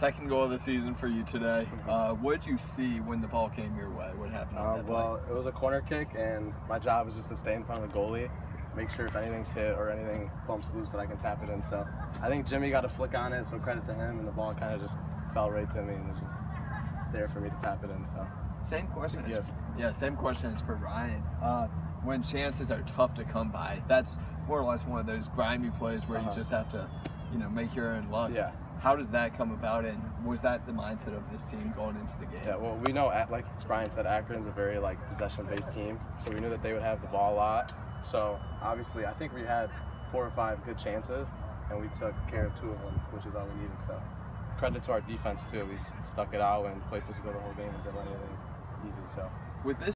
second goal of the season for you today. What did you see when the ball came your way? What happened on that play? It was a corner kick, and my job is just to stay in front of the goalie, make sure if anything's hit or anything bumps loose that I can tap it in. So I think Jimmy got a flick on it, so credit to him, and the ball kind of just fell right to me and was just there for me to tap it in. So same question. Yeah, same question is for Ryan. When chances are tough to come by, that's more or less one of those grimy plays where you just have to, you know, make your own luck. Yeah. How does that come about, and was that the mindset of this team going into the game? Yeah, well, we know, like Brian said, Akron's a very like possession-based team, so we knew that they would have the ball a lot. So obviously, I think we had 4 or 5 good chances, and we took care of 2 of them, which is all we needed. So credit to our defense too; we stuck it out and played physical the whole game and didn't let anything easy. So with this.